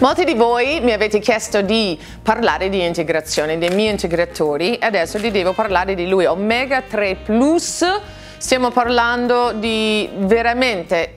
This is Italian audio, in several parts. Molti di voi mi avete chiesto di parlare di integrazione, dei miei integratori, e adesso vi devo parlare di lui, Omega 3 Plus. Stiamo parlando di veramente,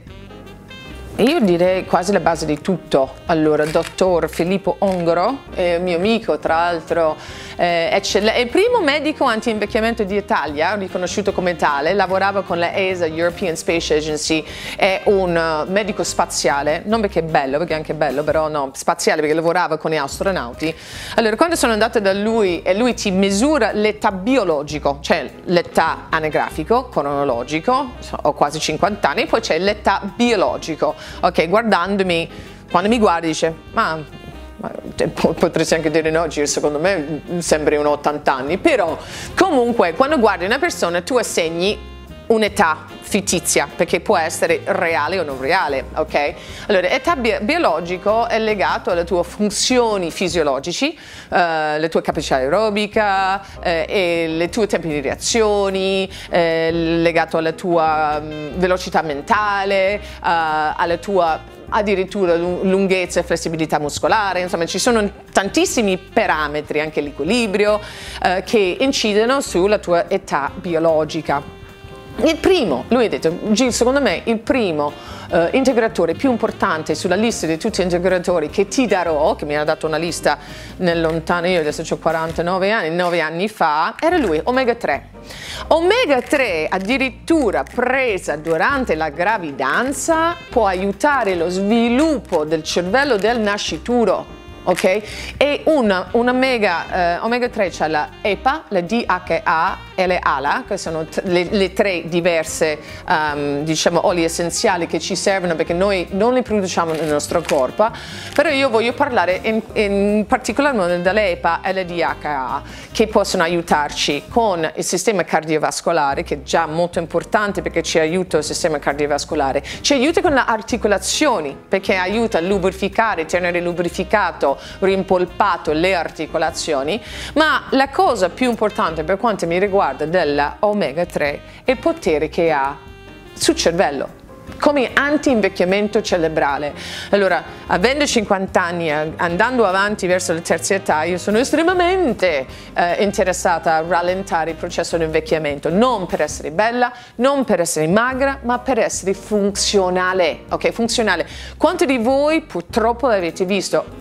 io direi quasi la base di tutto. Allora, dottor Filippo Ongaro, mio amico tra l'altro, è il primo medico anti-invecchiamento d'Italia, riconosciuto come tale, lavorava con la ESA, European Space Agency, è un medico spaziale, non perché è bello, perché è anche bello, però no, spaziale perché lavorava con gli astronauti. Allora, quando sono andata da lui e lui ti misura l'età biologico, cioè l'età anagrafico, cronologico, ho quasi 50 anni, poi c'è l'età biologico. Ok, guardandomi, quando mi guardi dice, ma potresti anche dire no, Giro, secondo me sembri un 80 anni, però comunque quando guardi una persona tu assegni un'età fittizia, perché può essere reale o non reale, ok? Allora, età biologico è legato alle tue funzioni fisiologici, le tue capacità aerobica, e le tue tempi di reazioni, legato alla tua velocità mentale, alla tua addirittura lunghezza e flessibilità muscolare, insomma ci sono tantissimi parametri, anche l'equilibrio, che incidono sulla tua età biologica. Il primo, lui ha detto, Gil, secondo me il primo integratore più importante sulla lista di tutti gli integratori che ti darò, che mi ha dato una lista nel lontano, io adesso ho 49 anni, 9 anni fa, era lui, Omega 3. Omega 3 addirittura presa durante la gravidanza può aiutare lo sviluppo del cervello del nascituro. Ok? E omega 3 c'è la EPA, la DHA e le ALA, che sono le tre diverse diciamo oli essenziali che ci servono, perché noi non li produciamo nel nostro corpo, però io voglio parlare in particolar modo dell'EPA e la DHA, che possono aiutarci con il sistema cardiovascolare, che è già molto importante perché ci aiuta il sistema cardiovascolare, ci aiuta con le articolazioni perché aiuta a lubrificare, tenere lubrificato, rimpolpato le articolazioni, ma la cosa più importante per quanto mi riguarda della Omega 3 è il potere che ha sul cervello come anti-invecchiamento cerebrale. Allora, avendo 50 anni, andando avanti verso la terza età, io sono estremamente interessata a rallentare il processo di invecchiamento, non per essere bella, non per essere magra, ma per essere funzionale, ok? Funzionale. Quanti di voi purtroppo avete visto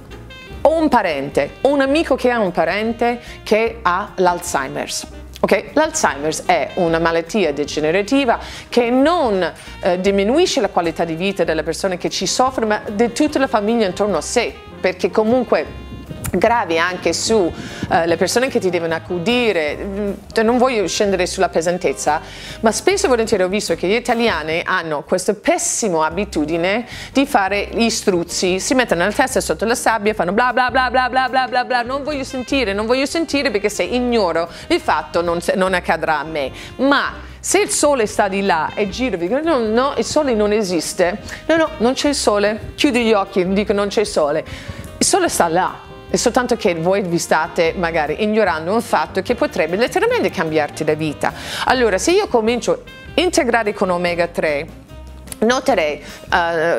o un parente, o un amico che ha un parente che ha l'Alzheimer's? Okay? L'Alzheimer's è una malattia degenerativa che non diminuisce la qualità di vita delle persone che ci soffrono, ma di tutta la famiglia intorno a sé, perché comunque gravi anche su le persone che ti devono accudire. Non voglio scendere sulla pesantezza, ma spesso e volentieri ho visto che gli italiani hanno questa pessima abitudine di fare gli struzzi, si mettono la testa sotto la sabbia, fanno bla bla bla bla bla bla bla bla, non voglio sentire, non voglio sentire, perché se ignoro il fatto non accadrà a me. Ma se il sole sta di là e giro, dico no, no, il sole non esiste, no, no, non c'è il sole, chiudo gli occhi e dico non c'è sole, il sole sta là. È soltanto che voi vi state magari ignorando un fatto che potrebbe letteralmente cambiarti la vita. Allora, se io comincio a integrare con Omega 3,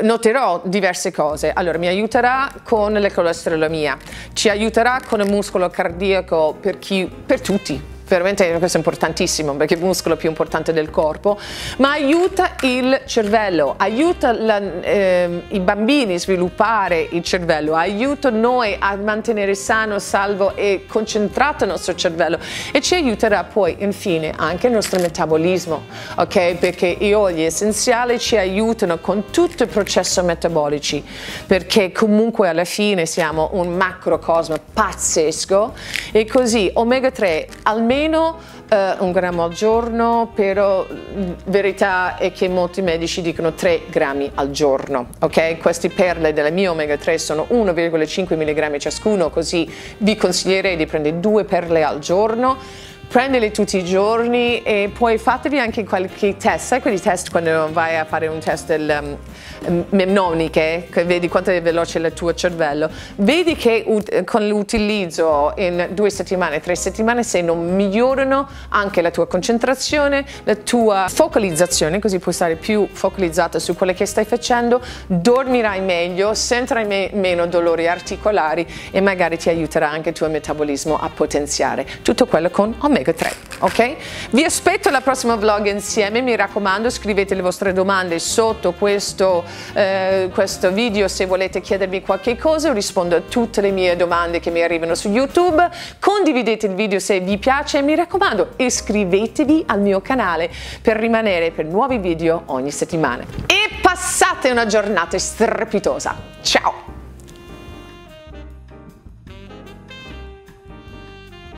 noterò diverse cose. Allora, mi aiuterà con la colesterolomia, ci aiuterà con il muscolo cardiaco per tutti. Veramente questo è importantissimo, perché il muscolo è più importante del corpo, ma aiuta il cervello, aiuta i bambini a sviluppare il cervello, aiuta noi a mantenere sano, salvo e concentrato il nostro cervello, e ci aiuterà poi infine anche il nostro metabolismo, ok? Perché i oli essenziali ci aiutano con tutto il processo metabolico, perché comunque alla fine siamo un macrocosmo pazzesco, e così Omega 3 almeno un grammo al giorno, però verità è che molti medici dicono 3 grammi al giorno, ok? Queste perle della mia Omega 3 sono 1,5 mg ciascuno, così vi consiglierei di prendere 2 perle al giorno prendele tutti i giorni e poi fatevi anche qualche test, sai quegli test quando vai a fare un test del mnemoniche, che vedi quanto è veloce il tuo cervello, vedi che con l'utilizzo in 2 settimane, 3 settimane, se non migliorano anche la tua concentrazione, la tua focalizzazione, così puoi stare più focalizzata su quello che stai facendo, dormirai meglio, sentirai meno dolori articolari e magari ti aiuterà anche il tuo metabolismo a potenziare. Tutto quello con Omega 3, ok? Vi aspetto alla prossima vlog insieme, mi raccomando scrivete le vostre domande sotto questo video, se volete chiedermi qualche cosa, rispondo a tutte le mie domande che mi arrivano su YouTube, condividete il video se vi piace e mi raccomando iscrivetevi al mio canale per rimanere per nuovi video ogni settimana. E passate una giornata strepitosa, ciao!